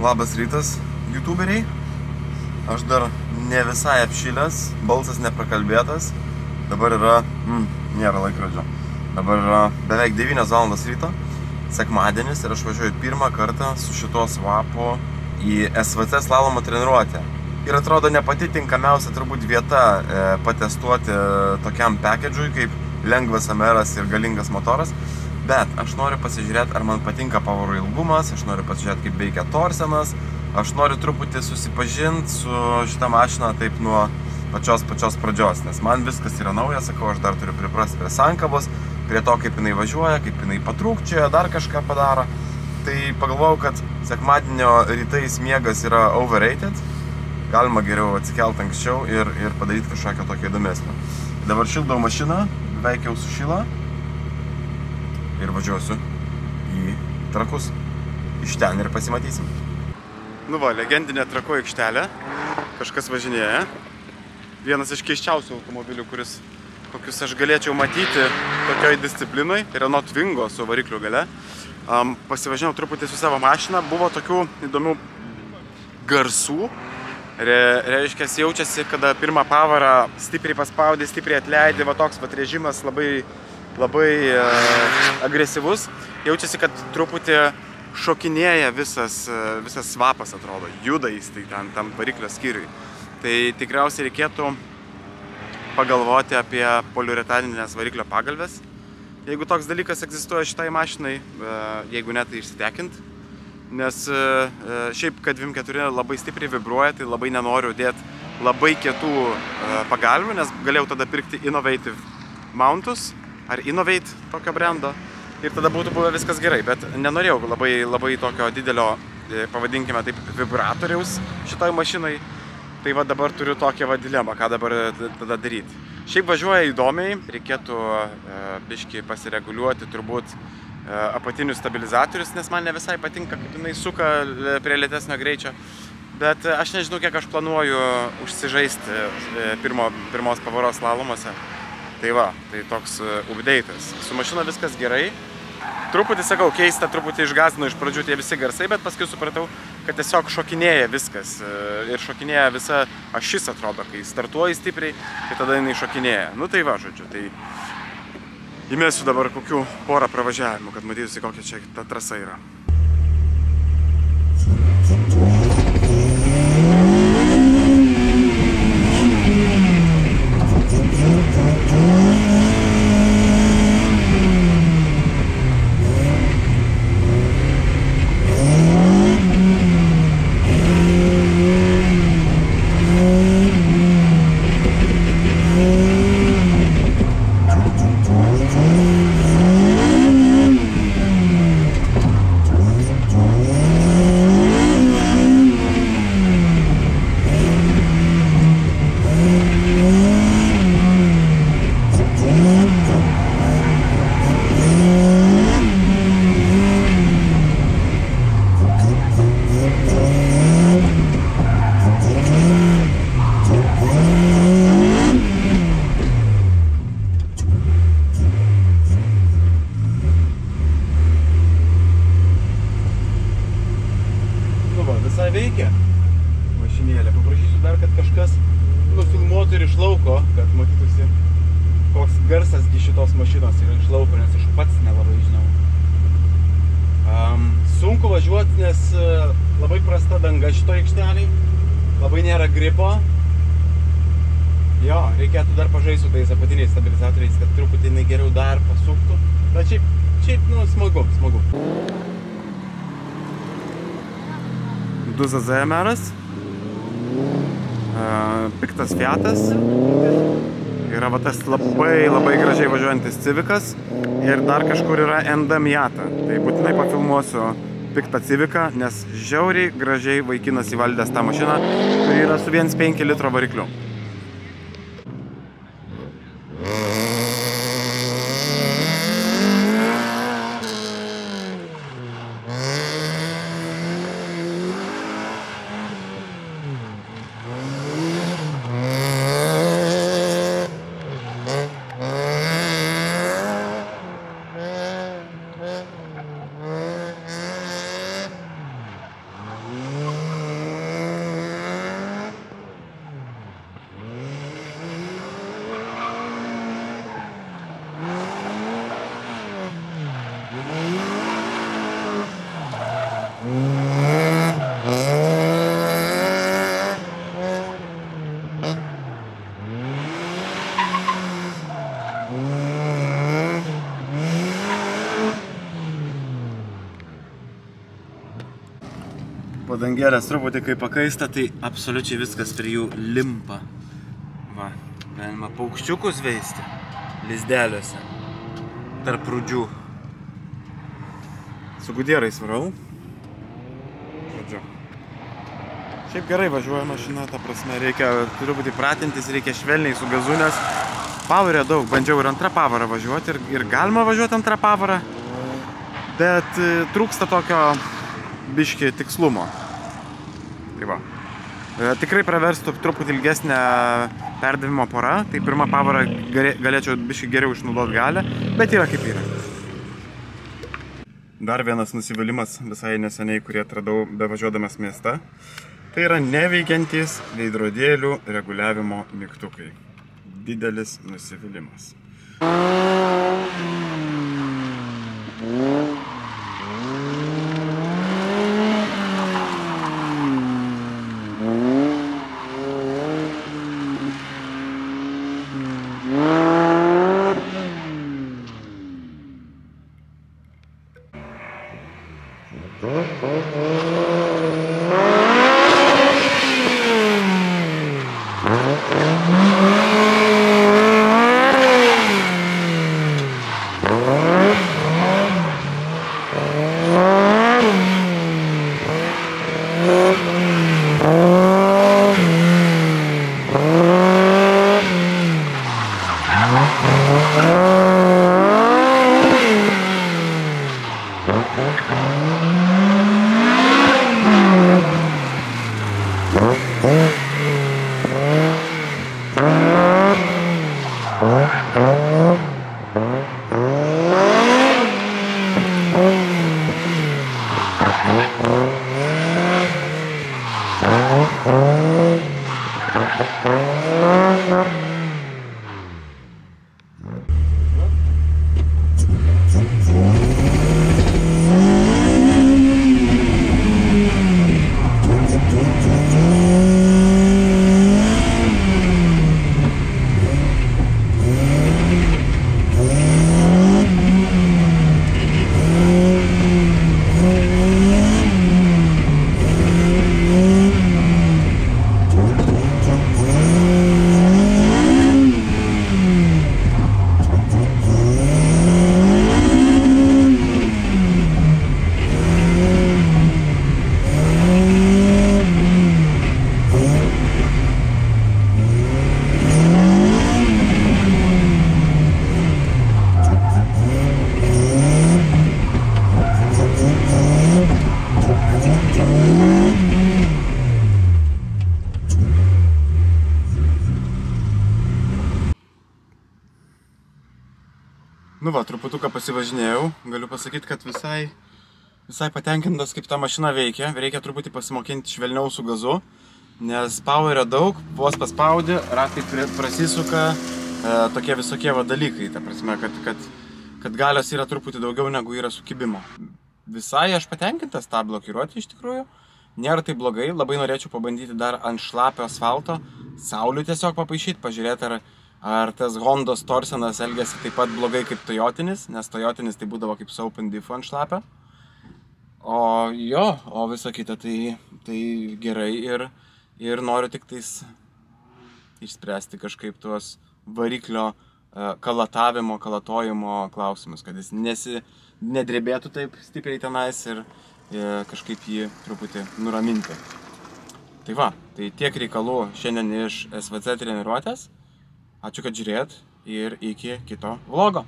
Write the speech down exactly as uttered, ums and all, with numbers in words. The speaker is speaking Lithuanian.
Labas rytas, youtuberiai. Aš dar ne visai apšilęs, balsas neprakalbėtas. Dabar yra, mm, nėra laikrodžio. Dabar yra beveik devynios valandos ryto, sekmadienis, ir aš važiuoju pirmą kartą su šituo svapu į S V C slalomo treniruotę. Ir atrodo ne pati tinkamiausia turbūt vieta e, patestuoti tokiam pakedžiui kaip lengvas M R ir galingas motoras. Bet aš noriu pasižiūrėti, ar man patinka pavarų ilgumas, aš noriu pasižiūrėti, kaip veikia torsenas, aš noriu truputį susipažinti su šitą mašiną taip nuo pačios pačios pradžios, nes man viskas yra nauja, sakau, aš dar turiu priprasti prie sankabos, prie to, kaip jinai važiuoja, kaip jinai patrūkčioja, dar kažką padaro. Tai pagalvojau, kad sekmadienio rytais miegas yra overrated, galima geriau atsikelti anksčiau ir, ir padaryti kažką tokio įdomesnio. Dabar šildau mašiną, beveik jau sušyla. Ir važiuosiu į Trakus. Iš ten ir pasimatysim. Nu va, legendinė Trakų aikštelė. Kažkas važinėja. Vienas iš keiščiausių automobilių, kuris, kokius aš galėčiau matyti tokioj disciplinai, Renault Twingo su varikliu gale. Um, pasivažinėjau truputį su savo mašina. Buvo tokių įdomių garsų. Re, reiškia, jaučiasi, kada pirmą pavarą stipriai paspaudė, stipriai atleidė. Va toks vat režimas labai... labai e, agresyvus, jaučiasi, kad truputį šokinėja visas, visas svapas, atrodo, juda jis tai ten, tam variklio skyriui. Tai tikriausiai reikėtų pagalvoti apie poliuretaninės variklio pagalves. Jeigu toks dalykas egzistuoja šitai mašinai, e, jeigu ne, tai išsitekint. Nes e, šiaip, kad K dvidešimt keturi labai stipriai vibruoja, tai labai nenoriu dėti labai kietų e, pagalvių, nes galėjau tada pirkti Innovative Mountus, ar Innovate tokio brendo, ir tada būtų buvę viskas gerai, bet nenorėjau labai, labai tokio didelio, pavadinkime taip, vibratoriaus šitoj mašinai. Tai va dabar turiu tokią va dilemą, ką dabar tada daryti. Šiaip važiuoja įdomiai, reikėtų e, biškį pasireguliuoti turbūt e, apatinius stabilizatorius, nes man ne visai patinka, kaip jinai suka prie lėtesnio greičio. Bet aš nežinau, kiek aš planuoju užsižaisti e, pirmo, pirmos pavaros slalomose. Tai va, tai toks update'as. Su mašina viskas gerai. Truputį, sakau, keista, truputį išgąsdino iš pradžių tie visi garsai, bet paskui supratau, kad tiesiog šokinėja viskas. Ir šokinėja visa ašis, atrodo, kai startuoji stipriai, tai tada jinai šokinėja. Nu tai va, žodžiu, tai įmėsiu dabar kokių porą pravažiavimų, kad matysiu, kokia čia ta trasa yra. Veikia mašinėlė. Paprašysiu dar, kad kažkas nufilmuotų ir iš lauko, kad matytųsi, koks garsasgi šitos mašinos yra iš lauko, nes aš pats nelabai žinau. Um, sunku važiuoti, nes labai prasta danga šitoj aikštelėj, labai nėra gripo. Jo, reikėtų dar pažaisti su tais apatiniais stabilizatoriais, kad truputį jinai geriau dar pasuktų. Bet šiaip, šiaip nu, smagu, smagu. Du Z Z M eras, piktas Fiatas, yra va tas labai labai gražiai važiuojantis Civicas, ir dar kažkur yra N D M Jata. Tai būtinai pafilmuosiu piktą Civicą, nes žiauriai gražiai vaikinas įvaldęs tą mašiną, kuri yra su viens penki litro varikliu. Yeah. padangerės truputį kai pakaista, tai absoliučiai viskas prie jų limpa. Va, galima paukščiukus veisti lizdeliuose, tarp rūdžių. Su gudierais varau. Žodžiu. Šiaip gerai važiuoja mašina, ta prasme, reikia truputį pratintis, reikia švelniai su gazu, nes pavarė daug. Bandžiau ir antrą pavarą važiuoti, ir, ir galima važiuoti antrą pavarą, bet trūksta tokio biškį tikslumo. Tai va. Tikrai praverstų truputį ilgesnę perdavimo porą, tai pirmą pavarą galėčiau biškį geriau išnaudoti galę, bet yra kaip yra. Dar vienas nusivylimas visai neseniai, kurį atradau bevažiuodamas mieste. Tai yra neveikiantys veidrodėlių reguliavimo mygtukai. Didelis nusivylimas. Nu va, truputuką pasivažinėjau, galiu pasakyti, kad visai, visai patenkintas, kaip ta mašina veikia. Reikia truputį pasimokinti švelniau su gazu, nes powerio daug, vos paspaudi, raktai prasisuka, e, tokie visokie va dalykai, ta prasme, kad, kad, kad galios yra truputį daugiau negu yra sukibimo. Visai aš patenkintas tą blokiruotį iš tikrųjų, nėra tai blogai, labai norėčiau pabandyti dar ant šlapio asfalto, saulių tiesiog papaišyti, pažiūrėti ar... Ar tas Hondos torsenas elgėsi taip pat blogai kaip Toyotinis, nes Toyotinis tai būdavo kaip soap and diff ant šlapio. O jo, o viso kita tai, tai gerai ir, ir noriu tik tais išspręsti kažkaip tuos variklio kalatavimo, kalatojimo klausimus, kad jis nesi, nedrebėtų taip stipriai tenais ir, ir kažkaip jį truputį nuraminti. Tai va, tai tiek reikalų šiandien iš S V C treniruotės. Ačiū, kad žiūrėjot ir iki kito vlogo.